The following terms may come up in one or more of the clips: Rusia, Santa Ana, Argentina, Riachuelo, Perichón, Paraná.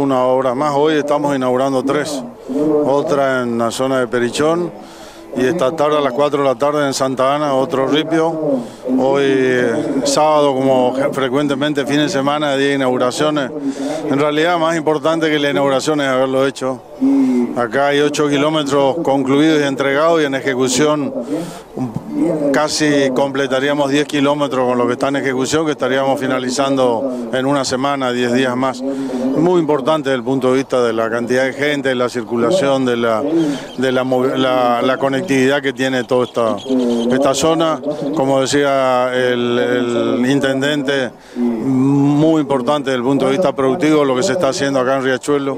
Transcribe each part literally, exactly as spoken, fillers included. una obra más. Hoy estamos inaugurando tres, otra en la zona de Perichón y esta tarde a las cuatro de la tarde en Santa Ana otro ripio. Hoy eh, sábado, como frecuentemente fin de semana, día de inauguraciones. En realidad más importante que la inauguración es haberlo hecho. Acá hay ocho kilómetros concluidos y entregados, y en ejecución casi completaríamos diez kilómetros con lo que está en ejecución, que estaríamos finalizando en una semana, diez días más. Muy importante desde el punto de vista de la cantidad de gente, de la circulación, de la, de la, la, la conectividad que tiene toda esta, esta zona. Como decía el, el intendente, muy importante desde el punto de vista productivo lo que se está haciendo acá en Riachuelo.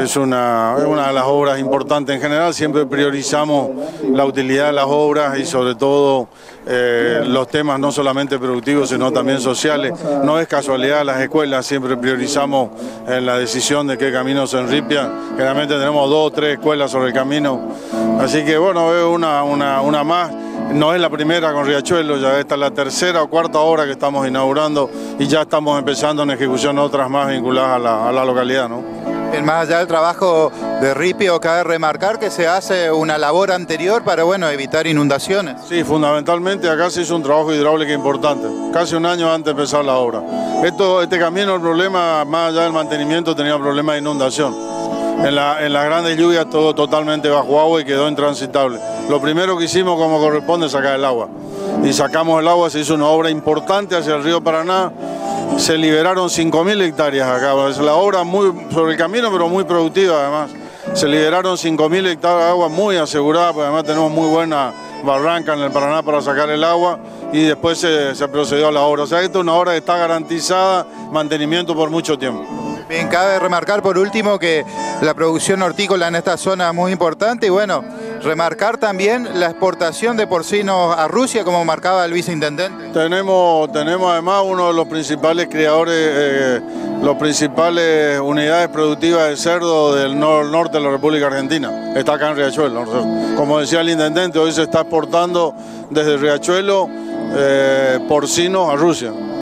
Es una, es una de las obras importantes. En general siempre priorizamos la utilidad de las obras y sobre todo eh, los temas no solamente productivos sino también sociales. No es casualidad, las escuelas siempre priorizamos en la decisión de qué camino se enripian. Generalmente tenemos dos o tres escuelas sobre el camino. Así que bueno, es una, una, una más. No es la primera con Riachuelo, ya esta es la tercera o cuarta obra que estamos inaugurando y ya estamos empezando en ejecución otras más vinculadas a la, a la localidad, ¿no? Más allá del trabajo de ripio, cabe remarcar que se hace una labor anterior para, bueno, evitar inundaciones. Sí, fundamentalmente acá se hizo un trabajo hidráulico importante, casi un año antes de empezar la obra. Esto, este camino, el problema, más allá del mantenimiento, tenía problemas de inundación. En, la, en las grandes lluvias todo totalmente bajo agua y quedó intransitable. Lo primero que hicimos, como corresponde, es sacar el agua. Y sacamos el agua, se hizo una obra importante hacia el río Paraná. Se liberaron cinco mil hectáreas acá, es la obra muy sobre el camino pero muy productiva además. Se liberaron cinco mil hectáreas de agua muy asegurada, porque además tenemos muy buena barranca en el Paraná para sacar el agua y después se, se procedió a la obra. O sea, esta es una obra que está garantizada, mantenimiento por mucho tiempo. Bien, cabe remarcar por último que la producción hortícola en esta zona es muy importante y bueno, remarcar también la exportación de porcinos a Rusia, como marcaba el viceintendente. Tenemos, tenemos además uno de los principales criadores, eh, las principales unidades productivas de cerdo del nor norte de la República Argentina. Está acá en Riachuelo. Como decía el intendente, hoy se está exportando desde Riachuelo eh, porcinos a Rusia.